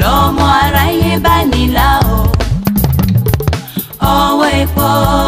Lọ́mọ aráyé bá nílá o, ọwọ́ epo.